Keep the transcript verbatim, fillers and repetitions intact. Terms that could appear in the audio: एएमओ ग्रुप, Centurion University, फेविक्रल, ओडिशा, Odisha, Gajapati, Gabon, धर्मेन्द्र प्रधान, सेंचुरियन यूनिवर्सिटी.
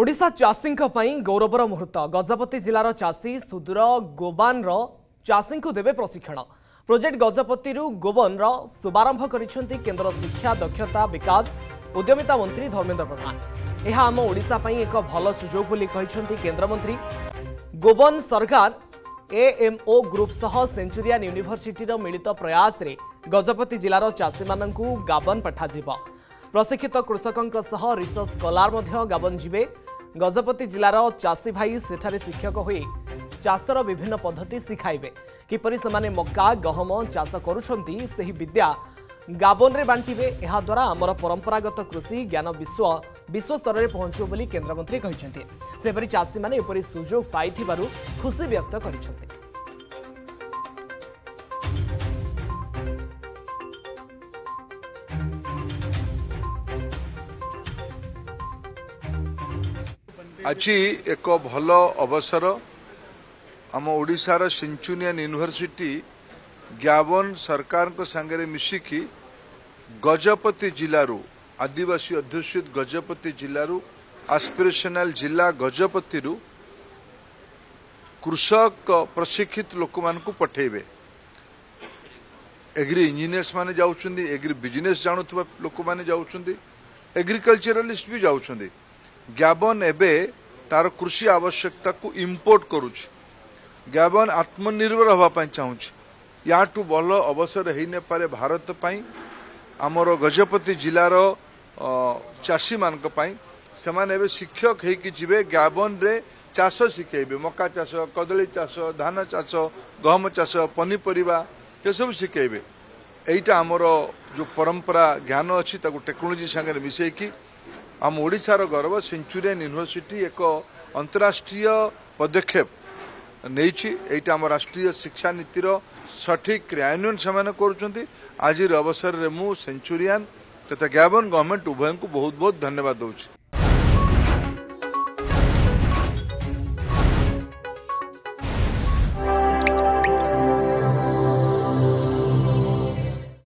ओडिशा चाषी गौरवर मुहूर्त गजपति जिलार चाषी सुदूर गोबान चाषी को देवे प्रशिक्षण प्रोजेक्ट गजपति गोबन शुभारंभ करिसेंती केंद्र शिक्षा दक्षता विकास उद्यमिता मंत्री धर्मेन्द्र प्रधान। यह आम ओडिशा पई एक भल सुजोग बोली कहिसेंती केंद्रमंत्री। गोबन सरकार एएमओ ग्रुप सह सेंचुरियन यूनिवर्सिटी मिलित प्रयास रे गजपति जिलार चाषी माननकु गाबन पठाजिबो। प्रशिक्षित कृषकों सह रिसर्च स्कॉलर मध्य गाबन जीवे। गजपति जिलार चाषी भाई सेठारे शिक्षक हो चाषर विभिन्न पद्धति शिखाइबे। किपरि समाने मक्का गहम चाष करूछंती सही विद्या गाबन रे बांटिबे। एहा द्वारा आमर परंपरागत कृषि ज्ञान विश्व विश्व स्तर में पहुंचो बोली केंद्रमंत्री कहिसेंती। सेपरि चाषी माने उपरि सुजोग पाइथिबारु खुशी व्यक्त करिसेंती। आज एक भल अवसर आम ओडिशार सेंचुरियन यूनिवर्सिटी गाबन सरकार को सांगे मिसिकी गजपति जिलू आदिवासी अध्युषित गजपति जिलू आस्पिरेशनल जिला गजपति कृषक प्रशिक्षित लोक मानक पठेबे। एग्री इंजीनियर्स माने जाउछुंदी, एग्री बिजनेस जानथुवा लोक माने जाउछुंदी, एग्रीकल्चरलिस्ट भी जाउछुंदी। गाबन एबे तार कृषि आवश्यकता को इंपोर्ट करुच। गाबन आत्मनिर्भर होगा चाहूँगी। याठू भल अवसर है न पारे भारत पाई आमर गजपति जिलार चाषी मान से शिक्षक होईके गाबन रे चाष शिखेबे। मक्का चाष, कदली चाष, धान चाष, गहम चाष, पनीपरिबा ये सब शिखेबे। एटा आमर जो परंपरा ज्ञान अच्छी टेक्नोलोजी संगे मिसेकी आम ओडिशार गौरव सेंचुरियन यूनिवर्सिटी एक अंतरराष्ट्रीय पदक्षेप नहीं। आम राष्ट्रीय शिक्षा नीतिर सठिक क्रियान्वयन से करुँच। आज अवसर में मु सेंचुरियन तथा गाबन गवर्नमेंट उभय को बहुत बहुत धन्यवाद दूसरी।